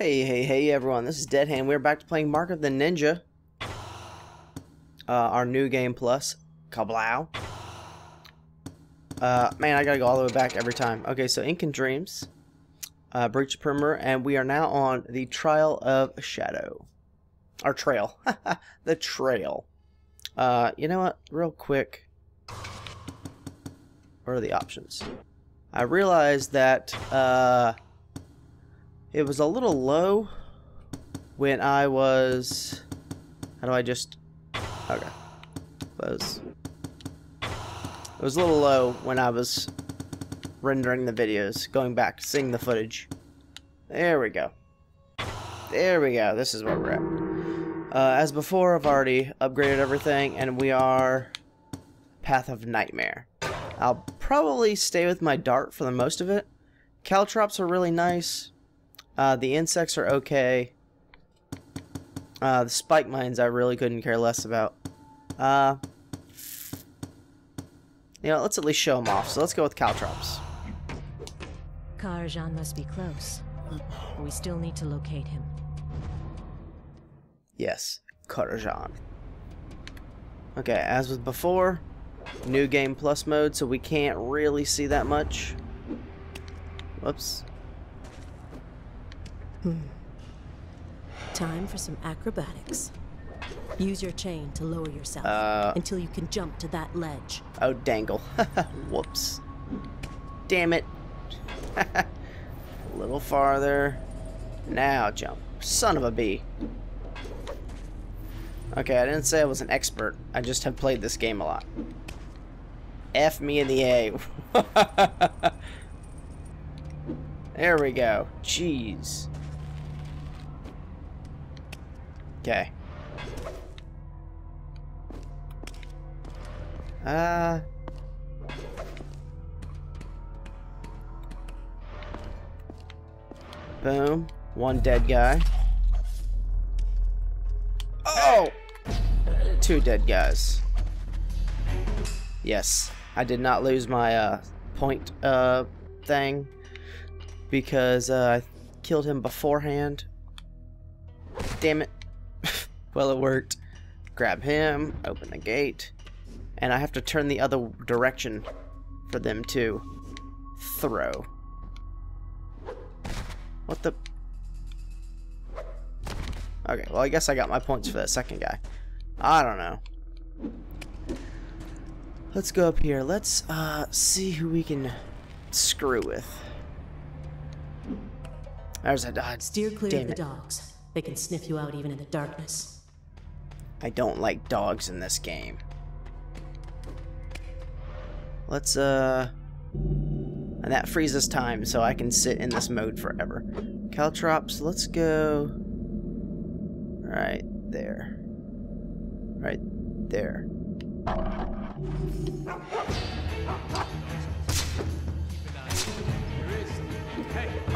Hey everyone, this is Deadhand. We're back to playing Mark of the Ninja. Our new game plus. Kablow. Man, I gotta go all the way back every time. Okay, so Ink and Dreams. Breach of Primer, and we are now on the Trial of Shadow. Our trail. The trail. You know what? Real quick. What are the options? I realized that, it was a little low when I was... It was a little low when I was rendering the videos, going back, seeing the footage. There we go. There we go. This is where we're at. As before, I've already upgraded everything, and we are... Path of Nightmare. I'll probably stay with my dart for the most of it. Caltrops are really nice. The insects are okay. The spike mines I really couldn't care less about. You know, let's at least show them off. So let's go with caltrops. Karajan must be close. We still need to locate him. Yes, Karajan. Okay, as with before, new game plus mode, so we can't really see that much. Whoops. Time for some acrobatics. Use your chain to lower yourself until you can jump to that ledge. Oh, dangle. Whoops. Damn it. A little farther. Now jump. Son of a bee. Okay, I didn't say I was an expert. I just have played this game a lot. F me in the A. There we go. Jeez. Okay. Boom. One dead guy. Oh! Two dead guys. Yes. I did not lose my, point, thing. Because, I killed him beforehand. Damn it. Well, it worked. Grab him, open the gate, and I have to turn the other direction for them to throw. What the? Okay, well, I guess I got my points for that second guy. I don't know. Let's go up here. Let's see who we can screw with. There's a dodge. Steer clear of the dogs. They can sniff you out even in the darkness. I don't like dogs in this game. Let's, and that freezes time, so I can sit in this mode forever. Caltrops, let's go... right there. Right there.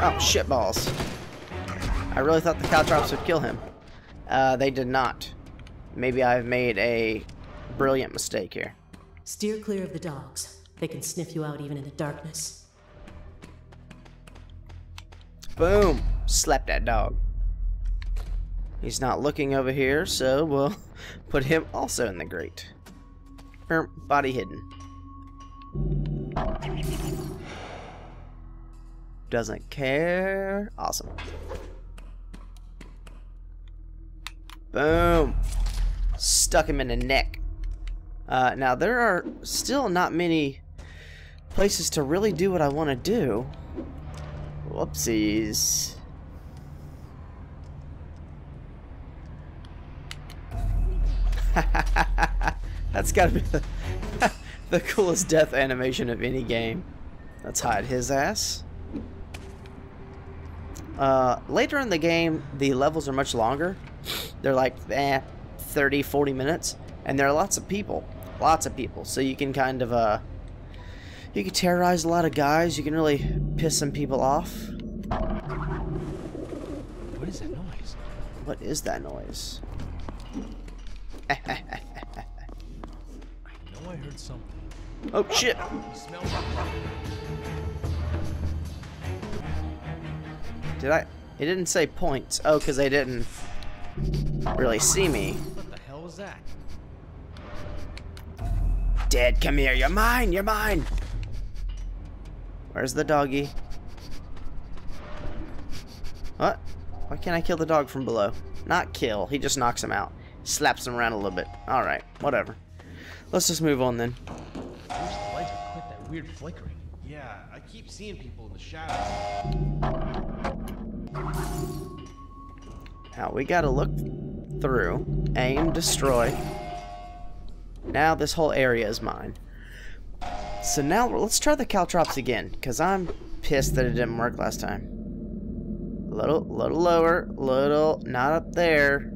Oh, shit balls. I really thought the caltrops would kill him. They did not. Maybe I've made a brilliant mistake here. Steer clear of the dogs. They can sniff you out even in the darkness. Boom! Slap that dog. He's not looking over here, so we'll put him also in the grate. Body hidden. Doesn't care. Awesome. Boom! Stuck him in the neck. Now there are still not many places to really do what I want to do. Whoopsies. That's gotta be the, the coolest death animation of any game. Let's hide his ass. Later in the game, the levels are much longer. They're like 30-40 minutes, and there are lots of people, so you can kind of you can terrorize a lot of guys. You can really piss some people off. What is that noise? What is that noise? I know I heard something. Oh shit. Did I It didn't say points. Oh, because they didn't really see me. What the hell was that? Dead, come here. You're mine. You're mine. Where's the doggy? What? Why can't I kill the dog from below? Not kill. He just knocks him out. Slaps him around a little bit. Alright, whatever. Let's just move on then. I wish the lights would quit that weird flickering. Yeah, I keep seeing people in the shadows. Now we gotta look through. Aim, destroy. Now this whole area is mine. So now let's try the caltrops again, because I'm pissed that it didn't work last time. Little lower, little not up there.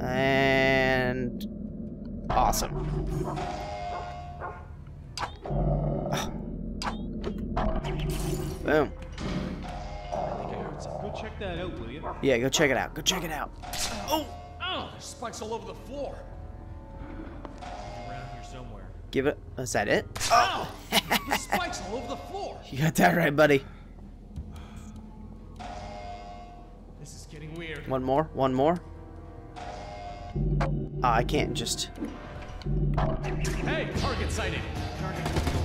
And awesome. Oh. Boom. I think I heard something. Go check that out, will you? Yeah, go check it out. Go check it out. Oh! Oh! There's spikes all over the floor. Around here somewhere. Give it. Is that it? Oh! There's spikes all over the floor. You got that right, buddy. This is getting weird. One more. One more. I can't just. Hey, target sighted.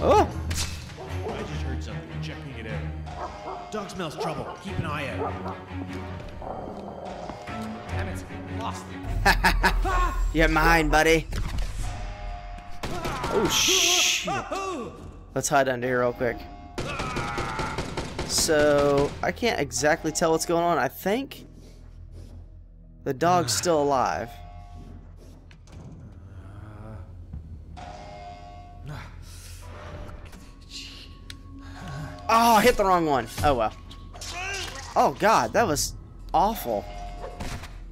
Oh! I just heard something. Checking it out. Dog smells trouble. Keep an eye out. Damn it! Lost it. You're mine, buddy. Oh shit! Let's hide under here real quick. So I can't exactly tell what's going on. I think the dog's still alive. Oh, I hit the wrong one. Oh, well. Oh, God, that was awful.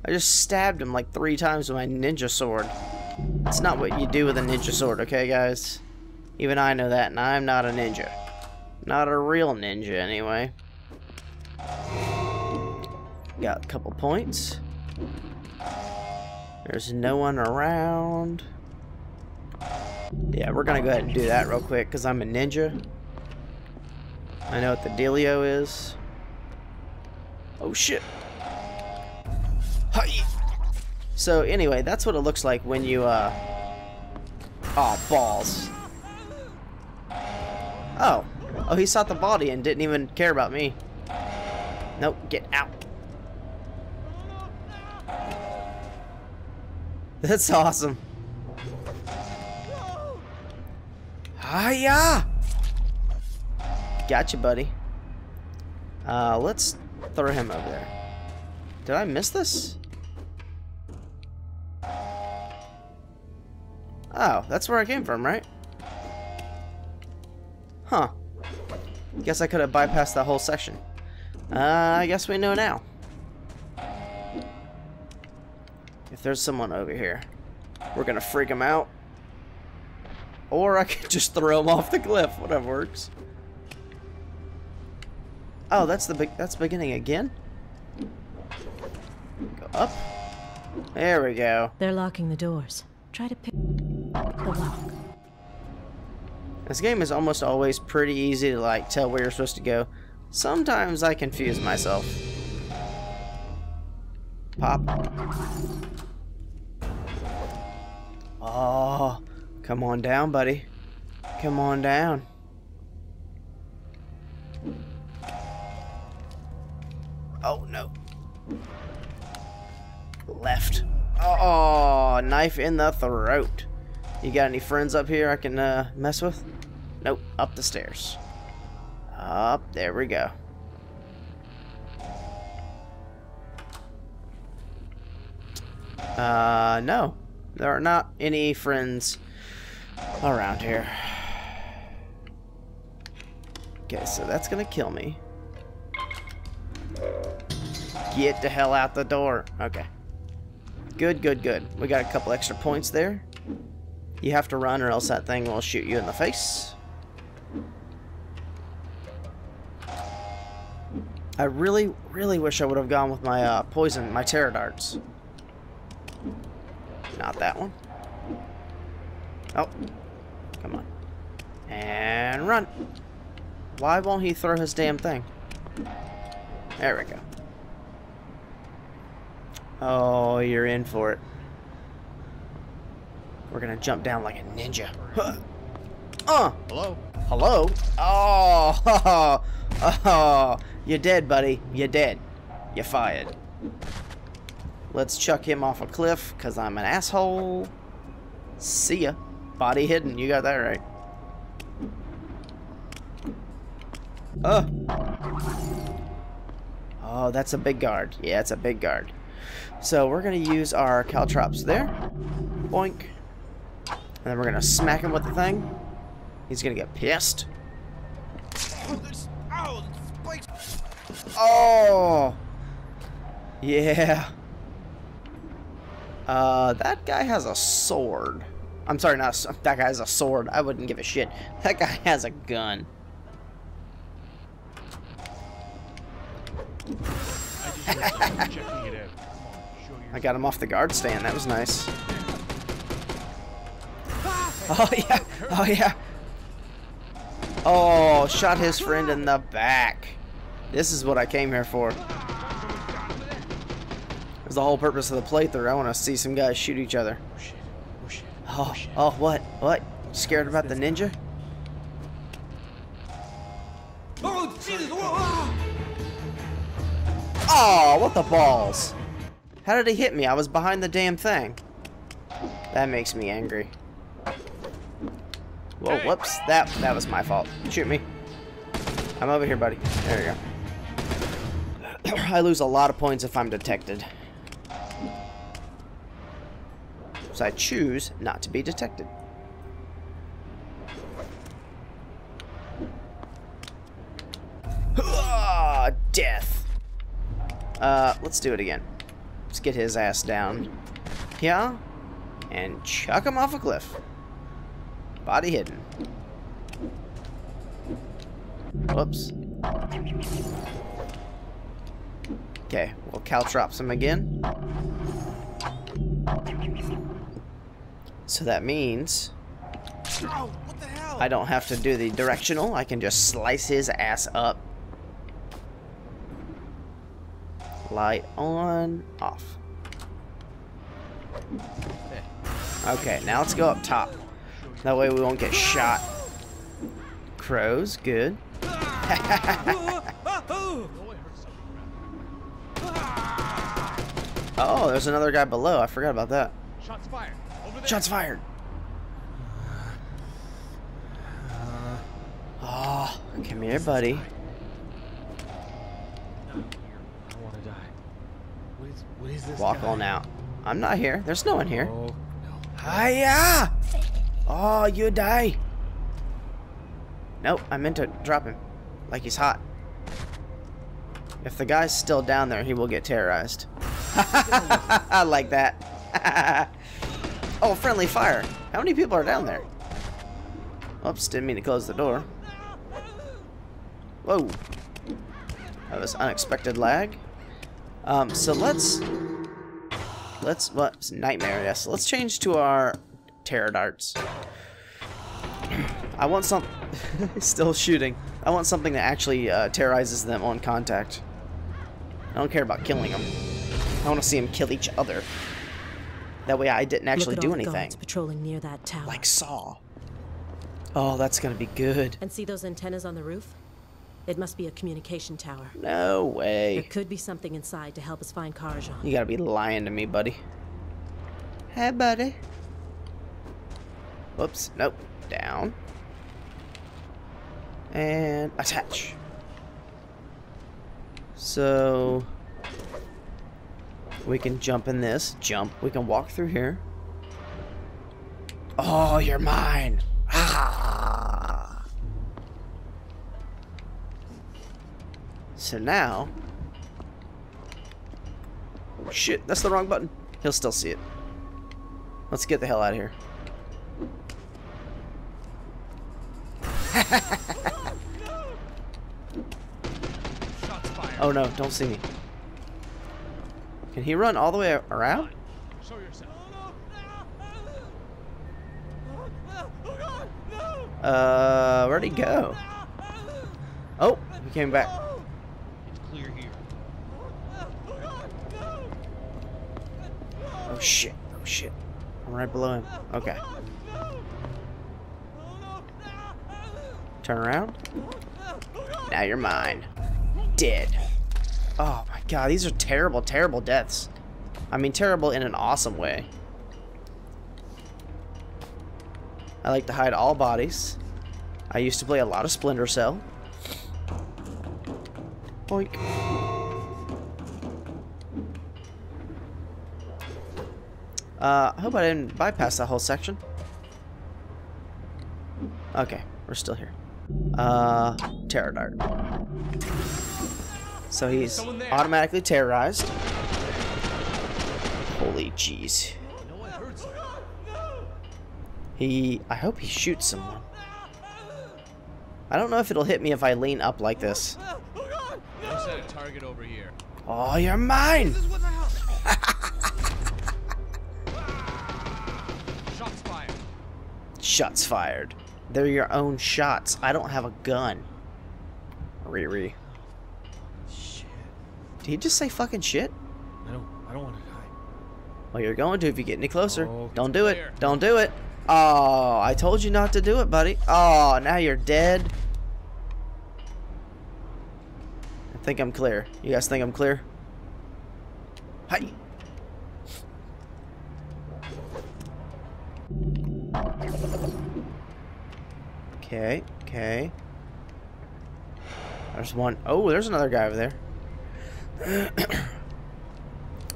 I just stabbed him like 3 times with my ninja sword. It's not what you do with a ninja sword, okay, guys? Even I know that, and I'm not a ninja. Not a real ninja, anyway. Got a couple points. There's no one around. Yeah, we're gonna go ahead and do that real quick, because I'm a ninja. I know what the dealio is. Oh shit. Hi. So anyway, that's what it looks like when you oh, balls. Oh. Oh, he sought the body and didn't even care about me. Nope, get out. That's awesome. Hiya! Gotcha, buddy. Let's throw him over there. Did I miss this? Oh, that's where I came from, right? Huh. Guess I could have bypassed that whole section. I guess we know now. If there's someone over here, we're gonna freak him out. Or I could just throw him off the cliff, whatever works. Oh, that's beginning again. Go up. There we go. They're locking the doors. Try to pick the lock. This game is almost always pretty easy to like tell where you're supposed to go. Sometimes I confuse myself. Pop. Oh, come on down, buddy. Come on down. Oh no. Left. Oh, knife in the throat. You got any friends up here I can mess with? Nope. Up the stairs. Up. There we go. No. There are not any friends around here. Okay, so that's gonna kill me. Get the hell out the door. Okay. Good, good, good. We got a couple extra points there. You have to run or else that thing will shoot you in the face. I really, really wish I would have gone with my poison, my terror darts. Not that one. Oh. Come on. And run. Why won't he throw his damn thing? There we go. Oh, you're in for it. We're gonna jump down like a ninja. Huh. Hello. Hello. Oh. Oh. You're dead, buddy. You're dead. You're fired. Let's chuck him off a cliff, cause I'm an asshole. See ya. Body hidden. You got that right. Oh, that's a big guard. Yeah, it's a big guard. So we're going to use our caltrops there. Boink. And then we're going to smack him with the thing. He's going to get pissed. Oh! Yeah. That guy has a sword. I'm sorry, not a, that guy has a sword. I wouldn't give a shit. That guy has a gun. I got him off the guard stand. That was nice. Oh yeah. Oh yeah. Oh, shot his friend in the back. This is what I came here for. It was the whole purpose of the playthrough. I want to see some guys shoot each other. Oh, oh, what? What? Scared about the ninja? Oh, Jesus. Oh, what the balls? How did he hit me? I was behind the damn thing. That makes me angry. Whoa, whoops. That was my fault. Shoot me. I'm over here, buddy. There you go. I lose a lot of points if I'm detected. So I choose not to be detected. Ah, death. Let's do it again. Let's get his ass down. Yeah? And chuck him off a cliff. Body hidden. Whoops. Okay, we'll caltrops him again. So that means what the hell? I don't have to do the directional. I can just slice his ass up. Light on, off. Okay, now let's go up top. That way we won't get shot. Crows, good. Oh, there's another guy below. I forgot about that. Shots fired. Shots fired. Oh, come here, buddy. Walk on out. I'm not here. There's no one here. Oh, no. Hiya! Oh, you die. Nope, I meant to drop him. Like he's hot. If the guy's still down there, he will get terrorized. I like that. Oh, friendly fire. How many people are down there? Oops, didn't mean to close the door. Whoa. That was unexpected lag. So let's what nightmare? Yes, let's change to our terror darts. I want some still shooting. I want something that actually terrorizes them on contact. I don't care about killing them. I want to see them kill each other. That way, I didn't actually do anything. Patrolling near that tower. Like Saw. Oh, that's gonna be good. And see those antennas on the roof? It must be a communication tower. No way. There could be something inside to help us find Karajan. You gotta be lying to me, buddy. Hey, buddy. Whoops. Nope. Down. And attach. So we can jump in this. Jump. We can walk through here. Oh, you're mine. Ah. So now, shit, that's the wrong button. He'll still see it. Let's get the hell out of here. Oh no, don't see me. Can he run all the way around? Where'd he go? Oh, he came back. Oh shit, oh shit. I'm right below him. Okay. Turn around. Now you're mine. Dead. Oh my god, these are terrible, terrible deaths. I mean, terrible in an awesome way. I like to hide all bodies. I used to play a lot of Splinter Cell. Boink. I hope I didn't bypass that whole section. Okay, we're still here. Terror dart. So he's automatically terrorized. Holy jeez. I hope he shoots someone. I don't know if it'll hit me if I lean up like this. I set a target over here. Oh, you're mine! Shots fired. Shots fired. They're your own shots. I don't have a gun. Riri. Shit. Did he just say fucking shit? I don't want to die. Well, you're going to if you get any closer. Oh, don't do it. Don't do it. Oh, I told you not to do it, buddy. Oh, now you're dead. I think I'm clear. You guys think I'm clear? Hi. Okay, okay. There's one. Oh, there's another guy over there.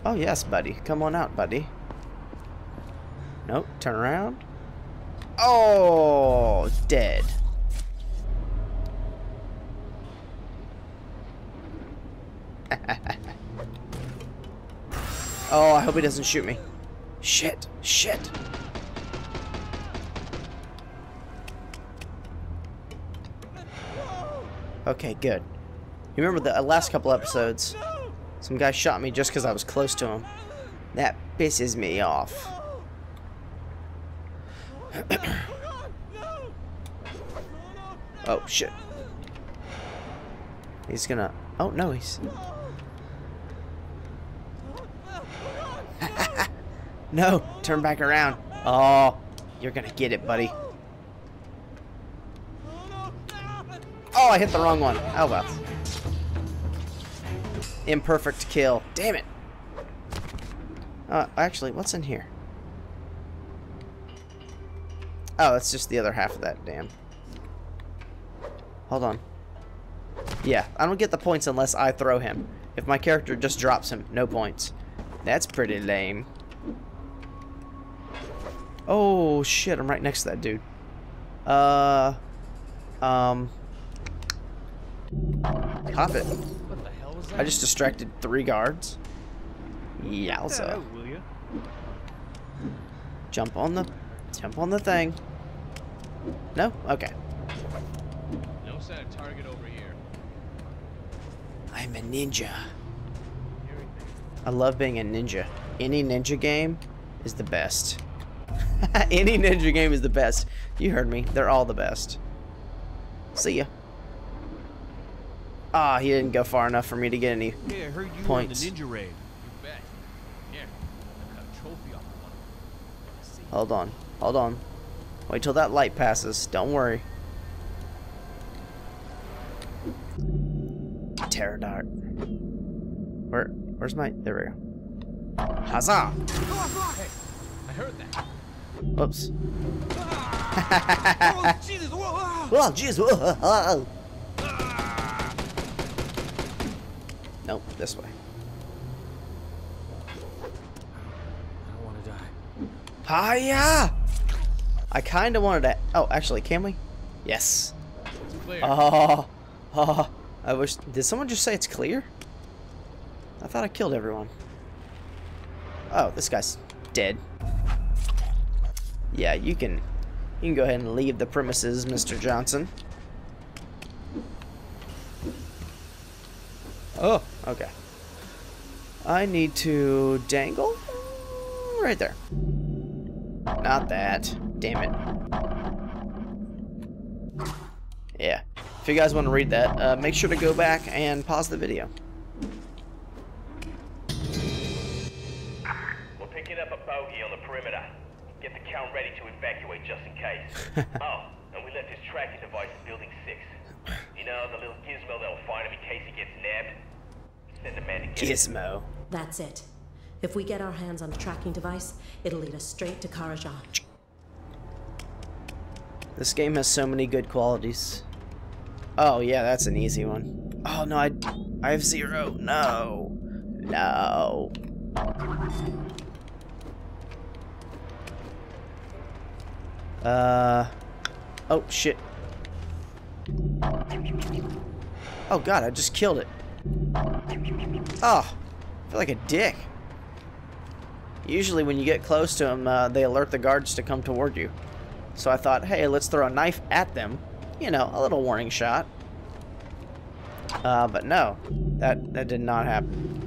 Oh, yes, buddy. Come on out, buddy. Nope, turn around. Oh, dead. Oh, I hope he doesn't shoot me. Shit, shit. Okay, good. You remember the last couple episodes? Some guy shot me just because I was close to him. That pisses me off. Oh shit. He's gonna. Oh no, he's. No, turn back around. Oh, you're gonna get it, buddy. Oh, I hit the wrong one. Oh well. Imperfect kill. Damn it. Actually, what's in here? Oh, that's just the other half of that, damn. Hold on. Yeah, I don't get the points unless I throw him. If my character just drops him, no points. That's pretty lame. Oh, shit, I'm right next to that dude. Pop it. What the hell was that? I just distracted 3 guards. Yowza. Jump on the thing. No? Okay. No set a target over here. I'm a ninja. I love being a ninja. Any ninja game is the best. Any ninja game is the best. You heard me. They're all the best. See ya. Ah, he didn't go far enough for me to get any points. Yeah, I heard you were in the ninja raid. You bet. Yeah, I got a trophy off the one. Hold on. Hold on. Wait till that light passes. Don't worry. Terror dart. Where's my... There we go. Huzzah! Hey, I heard that. Whoops. Oh, Jesus. Oh, Jesus. Oh. Nope, this way. I don't want to die. Hiya! I kind of wanted to. Oh, actually, can we? Yes. It's clear. Oh, I wish. Did someone just say it's clear? I thought I killed everyone. Oh, this guy's dead. Yeah, you can go ahead and leave the premises, Mr. Johnson. Oh, okay. I need to dangle right there. Not that. Damn it. Yeah. If you guys want to read that, make sure to go back and pause the video. We'll pick it up a bogey on the perimeter. Get the count ready to evacuate just in case. Oh, and we left his tracking device in Building 6. You know, the little gizmo that'll find him in case he gets nabbed. Send a man to Gizmo. That's it. If we get our hands on the tracking device, it'll lead us straight to Karajan. This game has so many good qualities. Oh yeah, that's an easy one. Oh no, I have 0. No. No. Oh shit. Oh god, I just killed it. Oh, I feel like a dick. Usually when you get close to them, they alert the guards to come toward you. So I thought, hey, let's throw a knife at them. You know, a little warning shot. But no, that did not happen.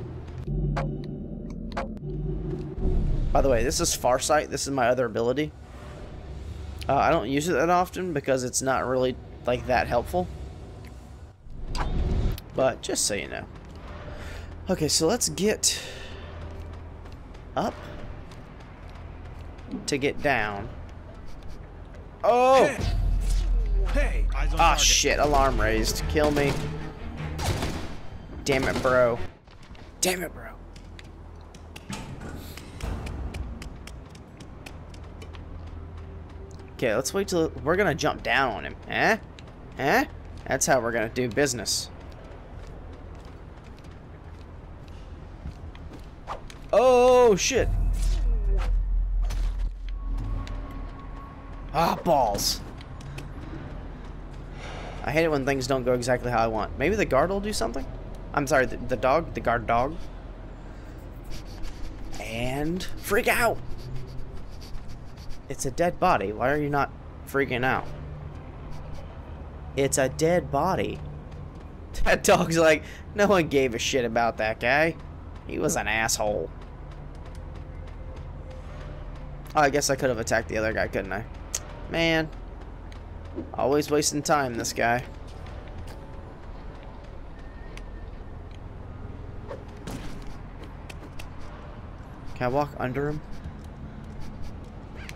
By the way, this is Farsight. This is my other ability. I don't use it that often because it's not really like that helpful. But just so you know. Okay, so let's get up to get down. Oh! Hey! Ah, shit, alarm raised. Kill me. Damn it, bro. Damn it, bro. Okay, let's wait till we're gonna jump down on him. Eh? Eh? That's how we're gonna do business. Oh, shit. Ah, balls. I hate it when things don't go exactly how I want. Maybe the guard will do something? I'm sorry, the guard dog. And freak out! It's a dead body. Why are you not freaking out? It's a dead body. That dog's like, no one gave a shit about that guy. He was an asshole. Oh, I guess I could have attacked the other guy, couldn't I? Man, always wasting time, this guy. Can I walk under him?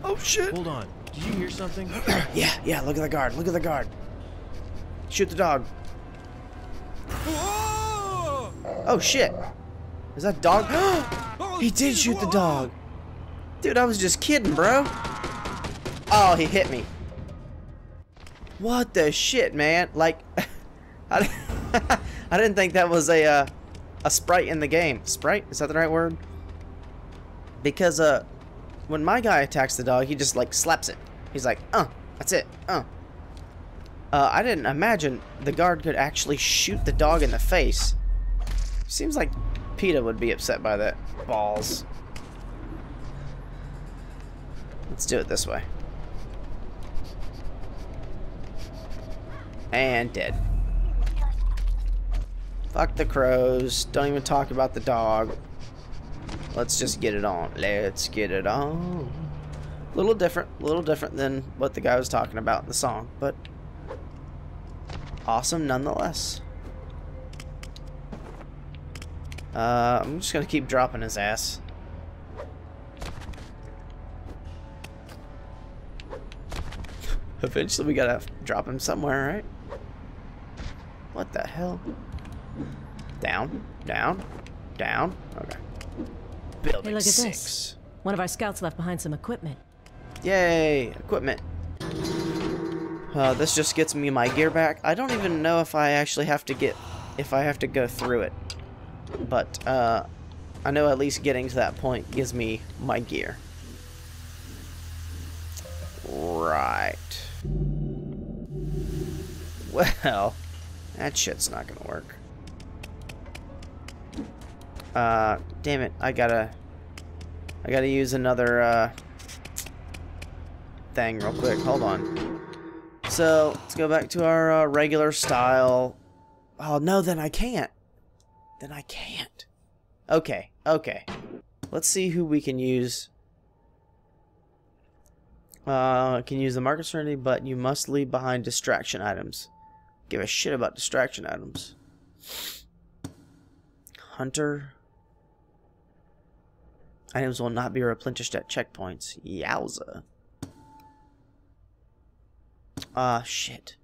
Oh shit! Hold on, did you hear something? yeah, look at the guard, look at the guard. Shoot the dog. Whoa! Oh shit! Is that dog? He did shoot the dog! Dude, I was just kidding, bro. Oh, he hit me. What the shit, man? Like, I didn't think that was a sprite in the game. Sprite? Is that the right word? Because when my guy attacks the dog, he just like slaps it. He's like, that's it. I didn't imagine the guard could actually shoot the dog in the face. Seems like PETA would be upset by that. Balls. Let's do it this way. And dead. Fuck the crows. Don't even talk about the dog. Let's just get it on. Let's get it on. A little different than what the guy was talking about in the song, but awesome nonetheless. I'm just gonna keep dropping his ass. Eventually we gotta drop him somewhere, right? What the hell? Down, down, down. Okay. Building 6. Hey, look at this. One of our scouts left behind some equipment. Yay, equipment. This just gets me my gear back. I don't even know if I actually have to go through it. But I know at least getting to that point gives me my gear. Right. Well, that shit's not gonna work. Damn it, I gotta use another thing real quick. Hold on. So let's go back to our regular style. Oh no, then I can't. Then I can't. Okay, okay. Let's see who we can use. Can use the Mark of Serenity, but you must leave behind distraction items. Give a shit about distraction items. Hunter. Items will not be replenished at checkpoints. Yowza. Ah, shit.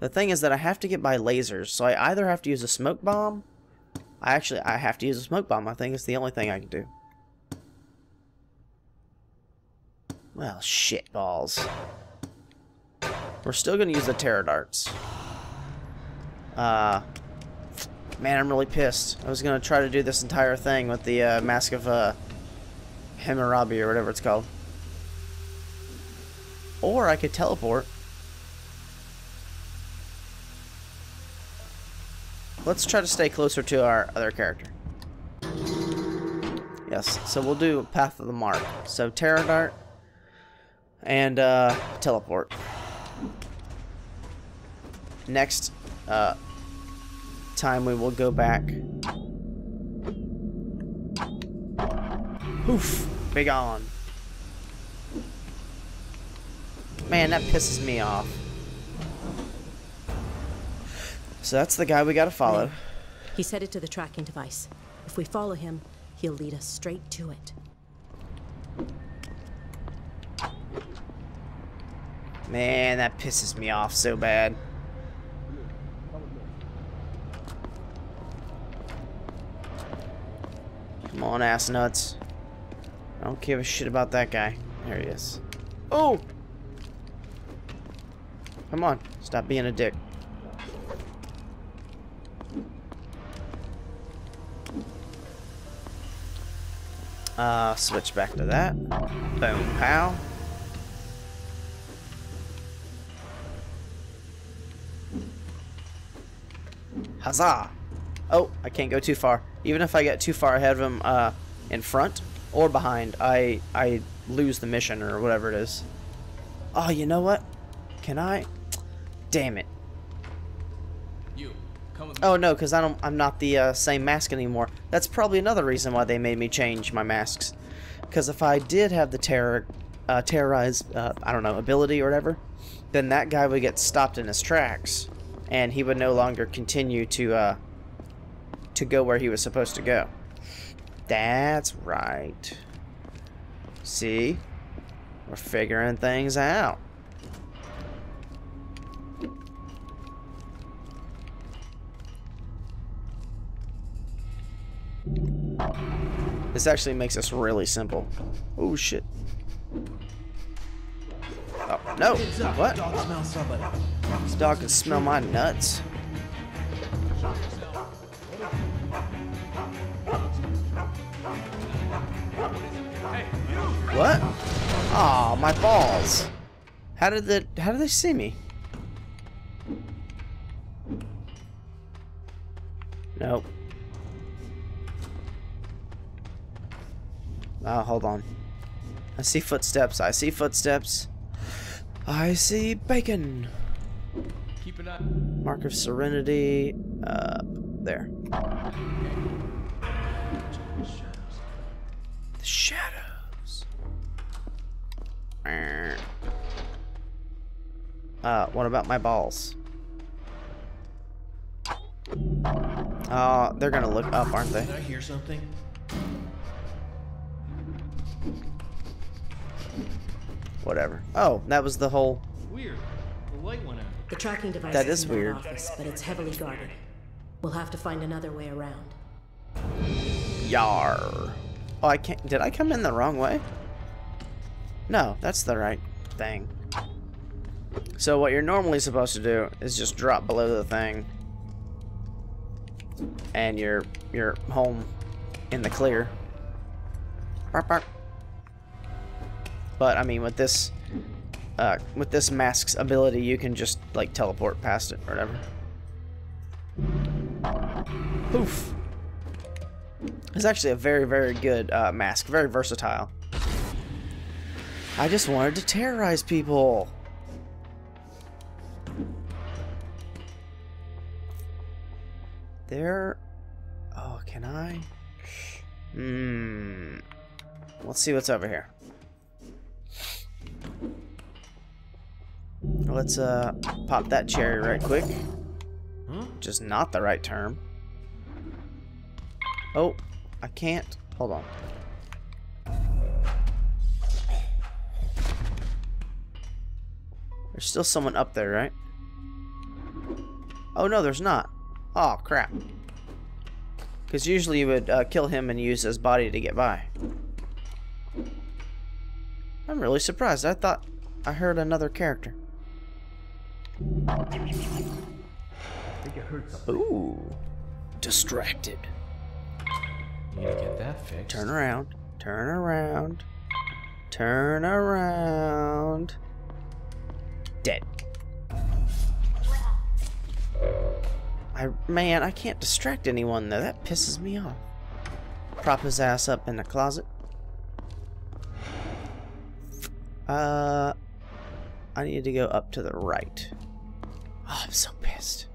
The thing is that I have to get by lasers, so I either have to use a smoke bomb. I have to use a smoke bomb. I think it's the only thing I can do. Well, shit balls. We're still gonna use the terror darts. Man, I'm really pissed. I was gonna try to do this entire thing with the Mask of Hammurabi or whatever it's called. Or I could teleport. Let's try to stay closer to our other character. Yes, so we'll do Path of the Mark. So terror dart and teleport. Next time we will go back. Oof! Big on. Man, that pisses me off. So that's the guy we gotta follow. He set it to the tracking device. If we follow him, he'll lead us straight to it. Man, that pisses me off so bad. Come on, ass nuts. I don't give a shit about that guy. There he is. Oh! Come on, stop being a dick. Switch back to that. Boom, pow. Huzzah! Oh, I can't go too far. Even if I get too far ahead of him in front or behind, I lose the mission or whatever it is. Oh, you know what? Can I? Damn it. You, come with me. Oh no, because I'm not the same mask anymore. That's probably another reason why they made me change my masks. Because if I did have the terrorize, I don't know, ability or whatever, then that guy would get stopped in his tracks, and he would no longer continue to go where he was supposed to go. That's right. See? We're figuring things out. This actually makes us really simple. Oh shit. Oh, no! What? This dog can smell my nuts. What? Aw, oh, my balls. How did they see me? Nope. Oh, hold on. I see footsteps. I see footsteps. I see bacon. Keep an eye. Mark of Serenity. There. The shadows. What about my balls? Oh, they're gonna look up, aren't they? Did I hear something? Whatever. Oh, that was the whole. Weird. The light went out. The tracking device. That is weird. Office, but it's heavily guarded. We'll have to find another way around. Yar. Oh, I can't. Did I come in the wrong way? No, that's the right thing. So what you're normally supposed to do is just drop below the thing, and you're home in the clear. Bark, bark. But I mean, with this mask's ability, you can just like teleport past it or whatever. Poof! It's actually a very, very good mask. Very versatile. I just wanted to terrorize people. There. Oh, can I? Hmm. Let's see what's over here. Let's pop that cherry right quick. Which is not the right term. Oh, I can't. Hold on. There's still someone up there, right? Oh, no, there's not. Oh, crap. Because usually you would kill him and use his body to get by. I'm really surprised. I thought I heard another character. I think I heard something. Ooh. Distracted. You need to get that fixed. Turn around. Turn around. Turn around. Dead. Man, I can't distract anyone though. That pisses me off. Prop his ass up in the closet. I need to go up to the right. Oh, I'm so pissed.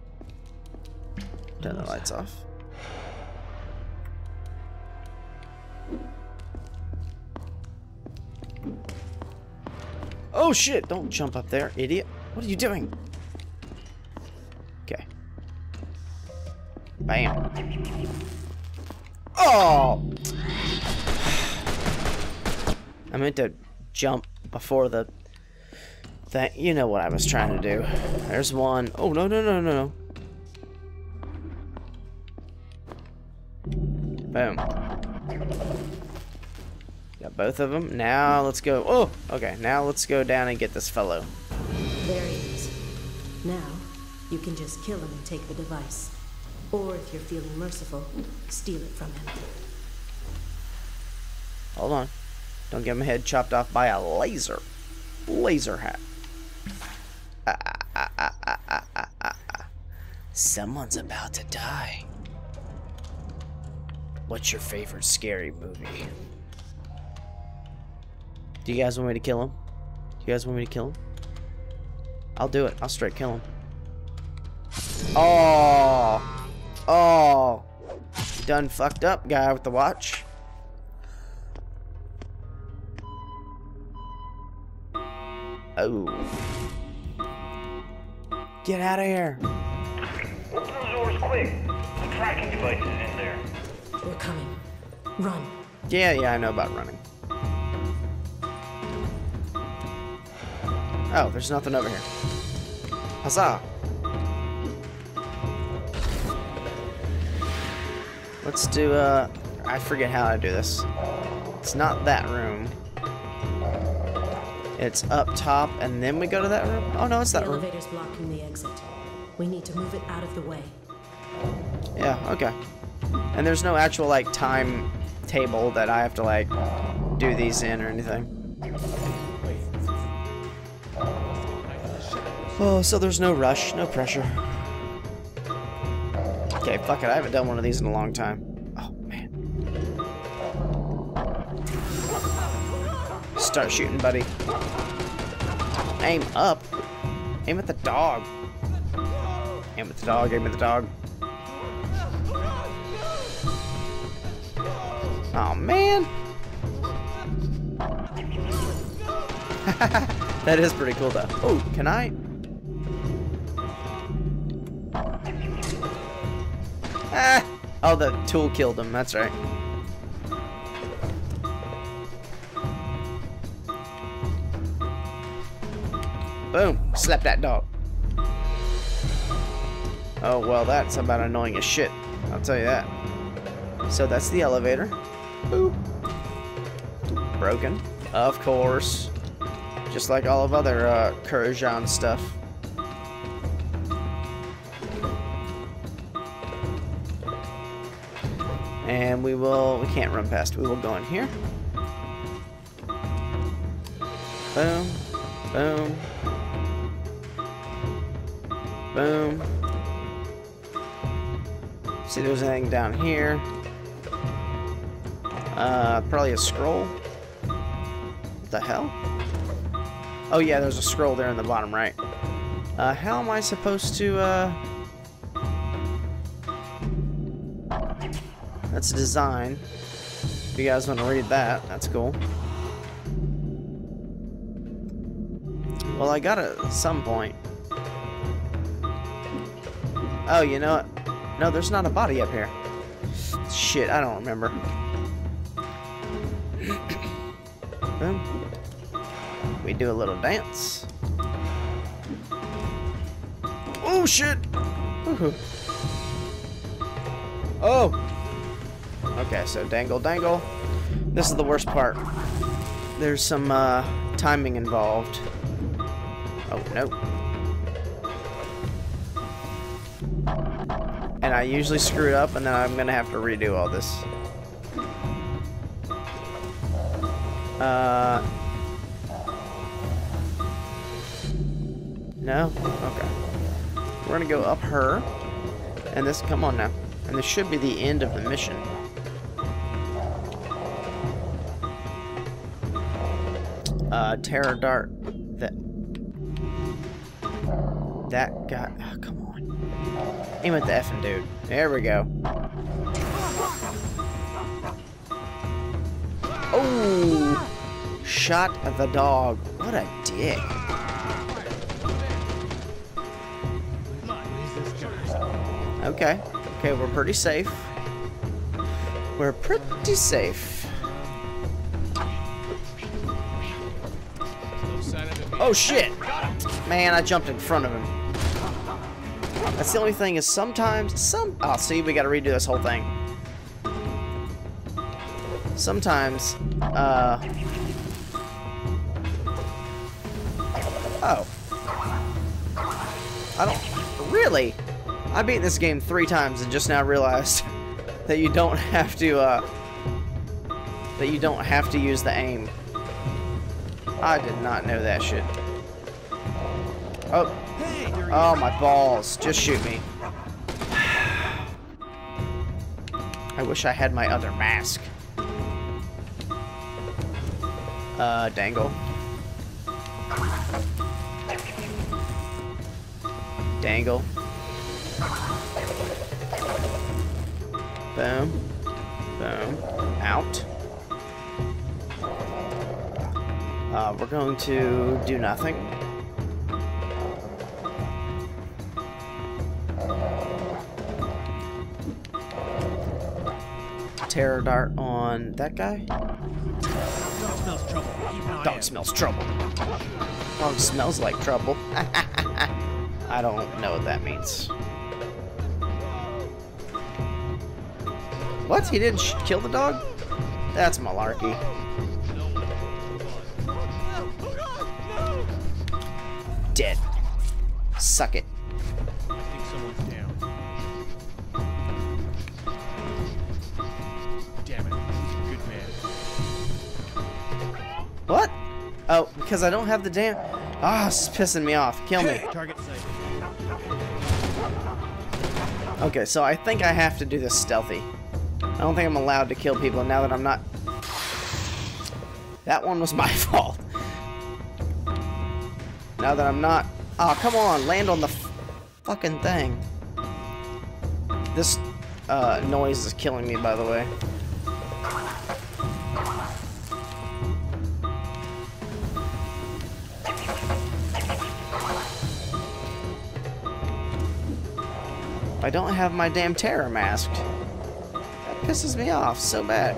Turn the lights off. Oh shit, don't jump up there, idiot. What are you doing? Okay. Bam. Oh! I meant to jump before the thing. You know what I was trying to do. There's one. Oh, no, no, no, no, no. Boom. Got both of them. Now let's go. Oh, okay. Now let's go down and get this fellow. There he is. Now you can just kill him and take the device. Or if you're feeling merciful, steal it from him. Hold on. Don't get my head chopped off by a laser. Laser hat. Someone's about to die. What's your favorite scary movie? Do you guys want me to kill him? Do you guys want me to kill him? I'll do it. I'll straight kill him. Oh! Oh! Done fucked up, guy with the watch. Oh. Get out of here. Open those doors quick. The tracking device is in there. We're coming. Run. Yeah, yeah, I know about running. Oh, there's nothing over here. Huzzah! Let's do, I forget how I do this. It's not that room. It's up top, and then we go to that room? Oh, no, it's that room. The elevator's blocking the exit. We need to move it out of the way. Yeah, okay. And there's no actual, like, time table that I have to, like, do these in or anything. Oh, so there's no rush, no pressure. Okay, fuck it, I haven't done one of these in a long time. Oh, man. Start shooting, buddy. Aim up. Aim at the dog. Aim at the dog, aim at the dog. Oh, man. That is pretty cool, though. Oh, can I? Ah! Oh, the tool killed him. That's right. Boom! Slap that dog. Oh, well, that's about annoying as shit. I'll tell you that. So that's the elevator. Boop. Broken. Of course. Just like all of other Karajan stuff. And we can't run past. We will go in here. Boom. Boom. Boom. See if there's anything down here. Probably a scroll. What the hell? Oh yeah, there's a scroll there in the bottom right. How am I supposed to, That's design. If you guys want to read that, that's cool. Well, I got it at some point. Oh, you know what? No, there's not a body up here. Shit, I don't remember. We do a little dance. Oh shit! Oh! Okay, so dangle, dangle. This is the worst part. There's some timing involved. Oh, no. And I usually screw it up, and then I'm gonna have to redo all this. No? Okay. We're gonna go up her. And this, come on now. And this should be the end of the mission. Terror dart. That guy. Oh, come on. Aim at the effing dude. There we go. Oh! Shot the dog. What a dick. Okay. Okay, we're pretty safe. We're pretty safe. Oh shit! Man, I jumped in front of him. That's the only thing is sometimes oh, see, we gotta redo this whole thing. Sometimes, oh. I don't... Really? I beat this game 3 times and just now realized that you don't have to, use the aim. I did not know that shit. Oh. Oh, my balls. Just shoot me. I wish I had my other mask. Dangle. Dangle. Boom. Boom. Out. We're going to do nothing. Terror dart on that guy. Dog smells trouble. Dog smells trouble. Dog smells like trouble. I don't know what that means. What? He didn't kill the dog? That's malarkey. Dead. Suck it. I think someone's down. Damn it. He's a good man. What? Oh, because I don't have the damn. Ah, this is pissing me off. Kill me. Target sight. Okay, so I think I have to do this stealthy. I don't think I'm allowed to kill people now that I'm not. That one was my fault. Now that I'm not. Oh, come on, land on the fucking thing. This noise is killing me, by the way. I don't have my damn terror masked. That pisses me off so bad.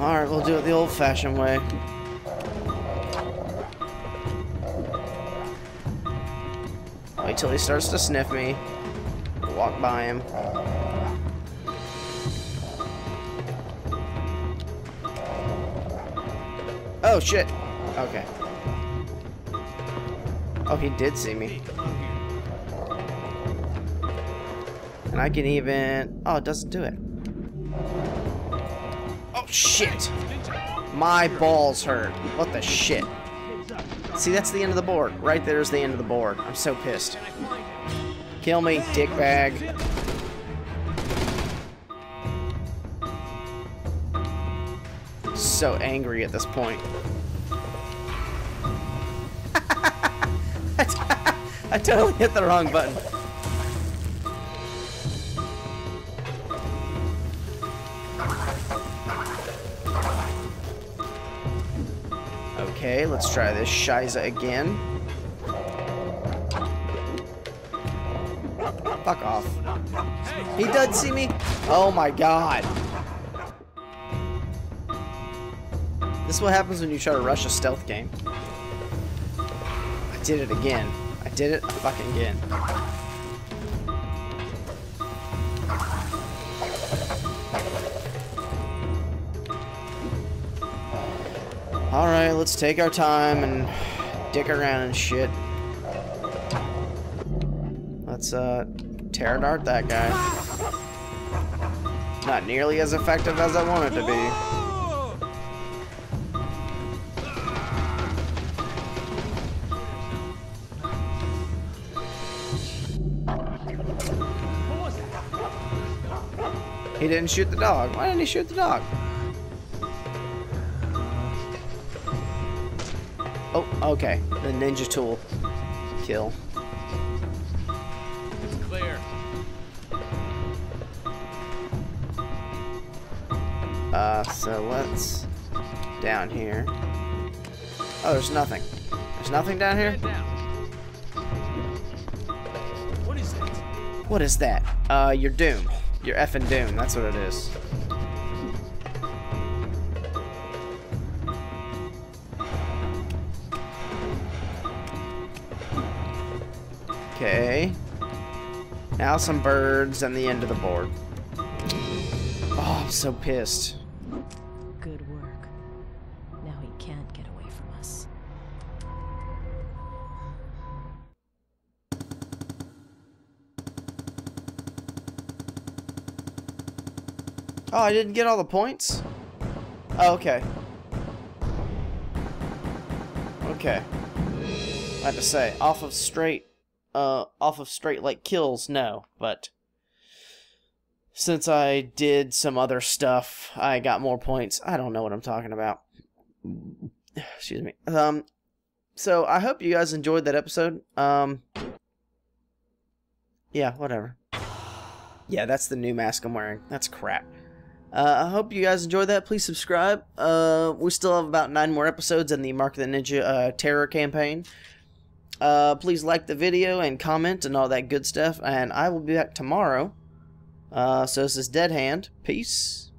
Alright, we'll do it the old-fashioned way. Wait till he starts to sniff me. Walk by him. Oh, shit! Okay. Oh, he did see me. And I can even... Oh, it doesn't do it. Oh, shit! My balls hurt. What the shit? See, that's the end of the board. Right there's the end of the board. I'm so pissed. Kill me, dickbag. So angry at this point. I totally hit the wrong button. Okay, let's try this Shiza again. Fuck off. He does see me? Oh my god. This is what happens when you try to rush a stealth game. did it again. I did it fucking again. Alright, let's take our time and dick around and shit. Let's, tear apart that guy. Not nearly as effective as I want it to be. He didn't shoot the dog. Why didn't he shoot the dog? Oh, okay. The ninja tool. Kill. It's clear. So let's... down here. Oh, there's nothing. There's nothing down here? What is that? What is that? You're doomed. You're effing doomed, that's what it is. Okay. Now some birds and the end of the board. Oh, I'm so pissed. Good work. Now he can't get away from us. Oh, I didn't get all the points? Oh, okay. Okay. I have to say, off of straight like kills, no, but since I did some other stuff, I got more points. I don't know what I'm talking about. Excuse me. So I hope you guys enjoyed that episode. Yeah, whatever. Yeah, that's the new mask I'm wearing. That's crap. I hope you guys enjoyed that. Please subscribe. We still have about 9 more episodes in the Mark of the Ninja Terror campaign. Please like the video and comment and all that good stuff. And I will be back tomorrow. So this is Deadhand. Peace.